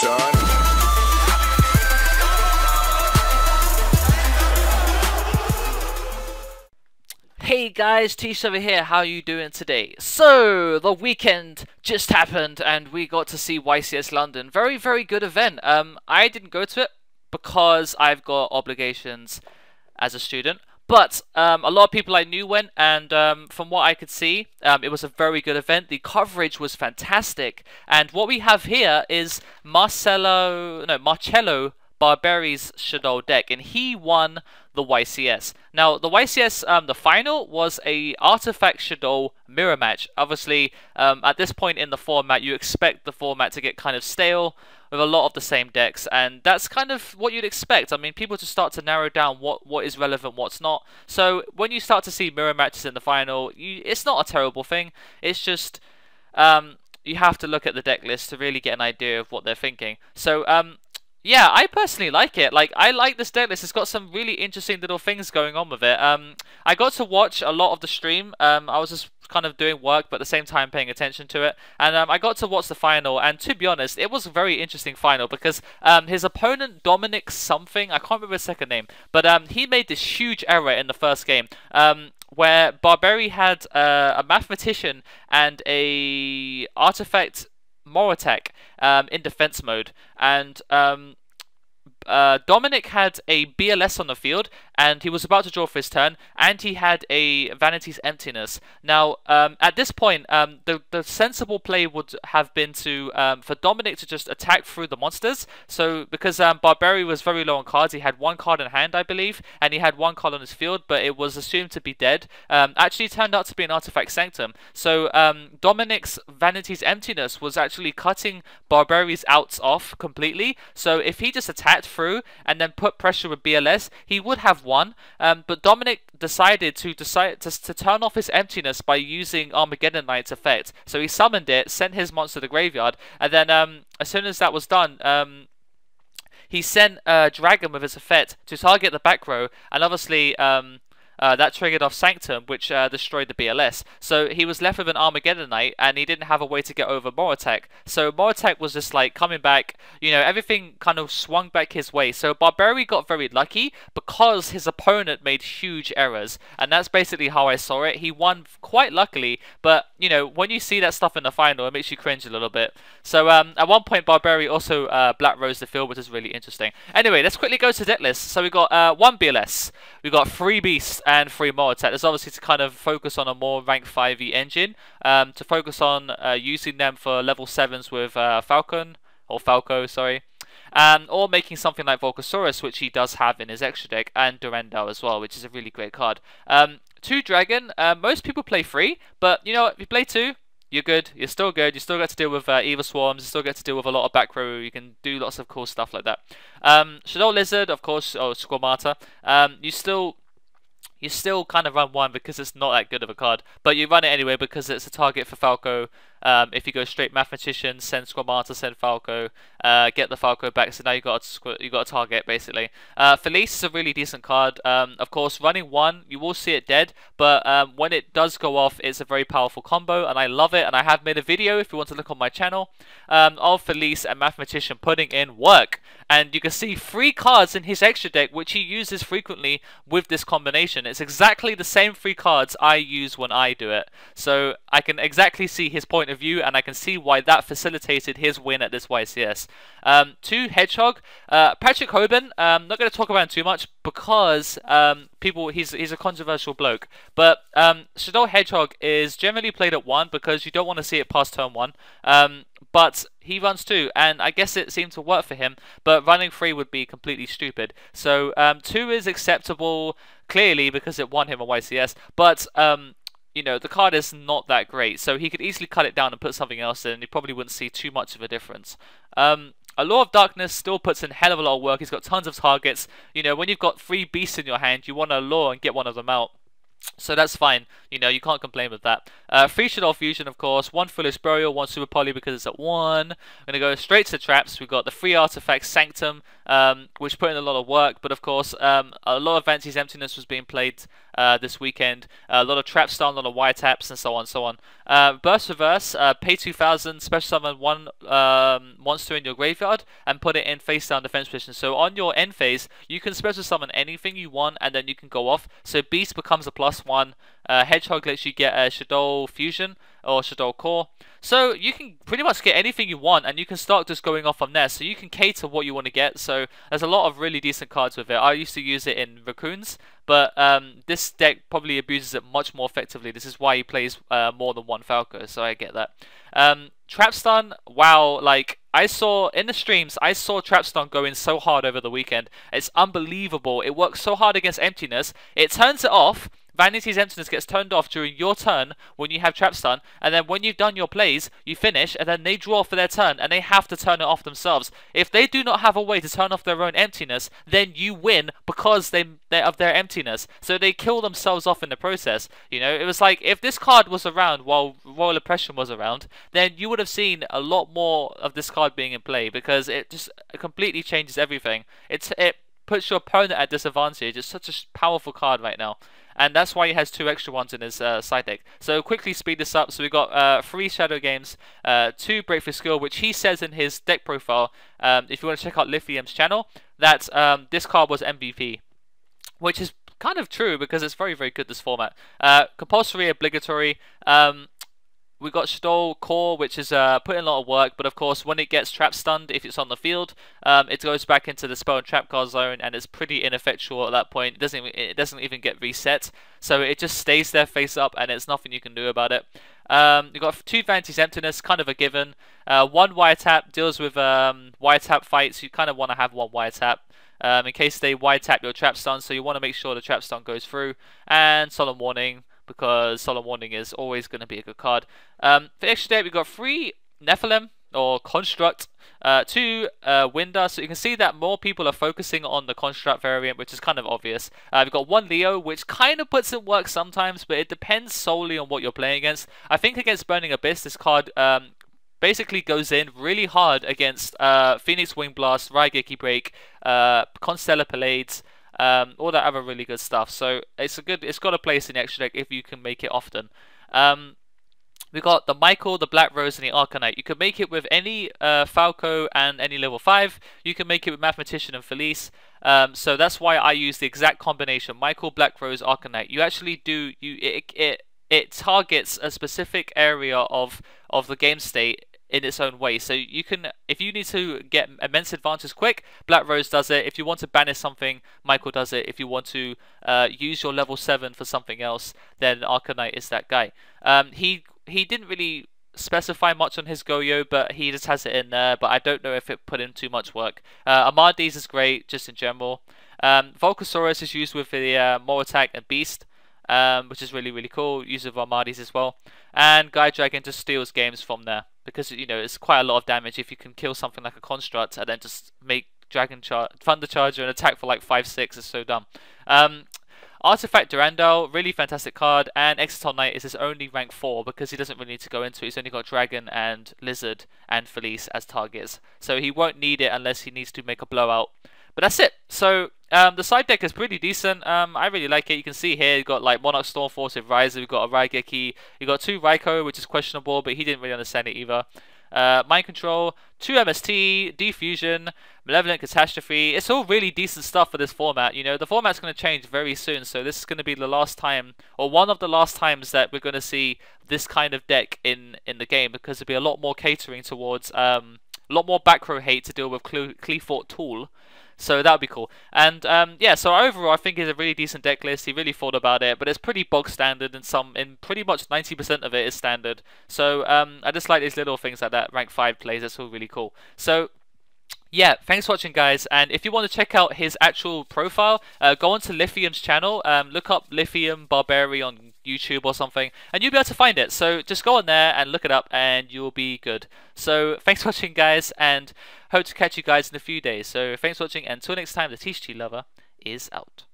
son. Hey guys, Tish over here, how you doing today? So, the weekend just happened and we got to see YCS London. Very, very good event. I didn't go to it because I've got obligations as a student. But a lot of people I knew went, and from what I could see, it was a very good event. The coverage was fantastic. And what we have here is Marcello Barberi's Shaddoll deck, and he won the YCS. Now, the YCS, the final was a Artifact Shaddoll mirror match. Obviously, at this point in the format, you expect the format to get kind of stale, with a lot of the same decks, and that's kind of what you'd expect. I mean, people just start to narrow down what is relevant, what's not. So when you start to see mirror matches in the final, it's not a terrible thing. It's just you have to look at the deck list to really get an idea of what they're thinking. So yeah, I personally like it. Like, I like this deck list. It's got some really interesting little things going on with it. I got to watch a lot of the stream. I was just kind of doing work, but at the same time paying attention to it. And I got to watch the final, and to be honest, it was a very interesting final because his opponent, Dominic something, I can't remember his second name, but he made this huge error in the first game where Barberi had a mathematician and a artifact Moratech in defense mode, and Dominic had a BLS on the field, and he was about to draw for his turn, and he had a Vanity's Emptiness. Now, at this point, the sensible play would have been to for Dominic to just attack through the monsters. So, because Barberi was very low on cards, he had one card in hand, I believe, and he had one card on his field, but it was assumed to be dead. Actually, turned out to be an Artifact Sanctum. So, Dominic's Vanity's Emptiness was actually cutting Barberi's outs off completely. So, if he just attacked through and then put pressure with BLS, he would have won. But Dominic decided to turn off his Emptiness by using Armageddon Knight's effect. So he summoned it, sent his monster to the graveyard, and then as soon as that was done, he sent Dragon with his effect to target the back row, and obviously that triggered off Sanctum, which destroyed the BLS. So he was left with an Armageddon Knight, and he didn't have a way to get over Moratech. So Moratech was just like coming back, you know, everything kind of swung back his way. So Barberi got very lucky because his opponent made huge errors, and that's basically how I saw it. He won quite luckily, but you know, when you see that stuff in the final, it makes you cringe a little bit. So at one point, Barberi also Black Rose the field, which is really interesting. Anyway, let's quickly go to deck list. So we got one BLS, we got three Beasts, and free mod attack. That's obviously to kind of focus on a more rank 5e engine, to focus on using them for level 7s with Falco, sorry, or making something like Volcasaurus, which he does have in his extra deck, and Durandal as well, which is a really great card. 2 Dragon, most people play 3, but you know what, if you play 2, you're good, you're still good, you still get to deal with Evil Swarms, you still get to deal with a lot of back row, you can do lots of cool stuff like that. Shaddoll Lizard, of course, or Squamata, you still kind of run one because it's not that good of a card, but you run it anyway because it's a target for Falco. If you go straight Mathematician, send Squamata, send Falco, get the Falco back, so now you got a target basically. Felice is a really decent card. Of course, running one, you will see it dead, but when it does go off, it's a very powerful combo, and I love it. And I have made a video, if you want to look on my channel, of Felice and Mathematician putting in work, and you can see 3 cards in his extra deck which he uses frequently with this combination. It's exactly the same 3 cards I use when I do it, so I can exactly see his point of view, and I can see why that facilitated his win at this YCS. 2 Hedgehog, Patrick Hoban. Not going to talk about him too much because he's a controversial bloke, but Shaddoll Hedgehog is generally played at 1 because you don't want to see it past turn 1, but he runs 2, and I guess it seemed to work for him, but running 3 would be completely stupid. So 2 is acceptable clearly because it won him a YCS, but you know, the card is not that great, so he could easily cut it down and put something else in, and you probably wouldn't see too much of a difference. Allure of Darkness still puts in hell of a lot of work. He's got tons of targets. You know, when you've got 3 beasts in your hand, you want to Allure and get one of them out. So that's fine, you know, you can't complain with that. 3 Shaddoll Fusion, of course, 1 Foolish Burial, 1 Super Poly because it's at 1. I'm going to go straight to traps. We've got the 3 Artifact Sanctum, which put in a lot of work, but of course, a lot of Vanity's Emptiness was being played this weekend. A lot of Trap Stun, a lot of Wiretaps, and so on, so on. Burst Reverse, pay 2,000, special summon one monster in your graveyard, and put it in face down defense position. So on your end phase, you can special summon anything you want, and then you can go off. So Beast becomes a +1. Hedgehog lets you get a Shaddoll Fusion or Shaddoll Core. So you can pretty much get anything you want, and you can start just going off from there. So you can cater what you want to get. So there's a lot of really decent cards with it. I used to use it in Raccoons, but this deck probably abuses it much more effectively. This is why he plays more than one Falco, so I get that. Trap Stun, wow, like I saw in the streams, I saw Trap Stun going so hard over the weekend. It's unbelievable. It works so hard against Emptiness. It turns it off. Vanity's Emptiness gets turned off during your turn when you have Trap Stun, and then when you've done your plays, you finish, and then they draw for their turn, and they have to turn it off themselves. If they do not have a way to turn off their own emptiness, then you win because they're of their emptiness. So they kill themselves off in the process. You know, it was like, if this card was around while Royal Oppression was around, then you would have seen a lot more of this card being in play, because it just completely changes everything. It puts your opponent at disadvantage. It's such a powerful card right now. And that's why he has two extra ones in his side deck. So quickly speed this up. So we got 3 Shadow Games, 2 Breakthrough Skill, which he says in his deck profile, if you want to check out Lithium's channel, that this card was MVP, which is kind of true because it's very, very good, this format. Compulsory, obligatory. We got Shaddoll Core, which is put in a lot of work, but of course when it gets trap stunned, if it's on the field, it goes back into the spell and trap card zone, and it's pretty ineffectual at that point. It doesn't even get reset, so it just stays there face up, and it's nothing you can do about it. You've got 2 Vanity's Emptiness, kind of a given. 1 Wiretap deals with Wiretap fights. You kind of want to have 1 Wiretap in case they Wiretap your trap stun, so you want to make sure the trap stun goes through. And Solemn Warning, because Solemn Warning is always going to be a good card. For extra day, we've got 3 Nephilim, or Construct, 2 Windar, so you can see that more people are focusing on the Construct variant, which is kind of obvious. We've got 1 Leo, which kind of puts in work sometimes, but it depends solely on what you're playing against. I think against Burning Abyss, this card basically goes in really hard against Phoenix Wing Blast, Raigeki Break, Constellar Pallades, all that other really good stuff. So it's got a place in the extra deck if you can make it often. We got the Michael, the Black Rose, and the Arcanite. You can make it with any Falco and any level 5. You can make it with Mathematician and Felice. So that's why I use the exact combination: Michael, Black Rose, Arcanite. You actually do it targets a specific area of the game state in its own way. So you can, if you need to get immense advantage quick, Black Rose does it. If you want to banish something, Michael does it. If you want to use your level 7 for something else, then Arcanite is that guy. He didn't really specify much on his Goyo, but he just has it in there, but I don't know if it put in too much work. Amadeus is great, just in general. Volcasaurus is used with the more attack and beast, which is really, really cool. Use of Amadeus as well. And Guide Dragon just steals games from there, because, you know, it's quite a lot of damage if you can kill something like a Construct and then just make Thunder Charger and attack for like 5-6. It's so dumb. Artifact Durandal, really fantastic card, and Exoton Knight is his only rank 4 because he doesn't really need to go into it. He's only got Dragon and Lizard and Felice as targets, so he won't need it unless he needs to make a blowout. But that's it. So the side deck is pretty decent. I really like it. You can see here you've got like Monarch Stormforce with Riser. We've got a Raigeki. You've got 2 Raikou, which is questionable, but he didn't really understand it either. Mind Control, 2 MST, Defusion, Malevolent Catastrophe. It's all really decent stuff for this format. You know, the format's going to change very soon, so this is going to be the last time, or one of the last times, that we're going to see this kind of deck in the game, because there'll be a lot more catering towards, a lot more back row hate to deal with Clefort Tool. So that would be cool. And yeah, so overall I think it's a really decent deck list. He really thought about it, but it's pretty bog standard, and pretty much 90% of it is standard. So I just like these little things like that, rank 5 plays. That's all really cool. So yeah, thanks for watching, guys, and if you want to check out his actual profile, go onto Lithium's channel, look up Lithium Barberi on YouTube or something, and you'll be able to find it. So just go on there and look it up, and you'll be good. So thanks for watching, guys, and hope to catch you guys in a few days. So thanks for watching, and until next time, the TCG Lover is out.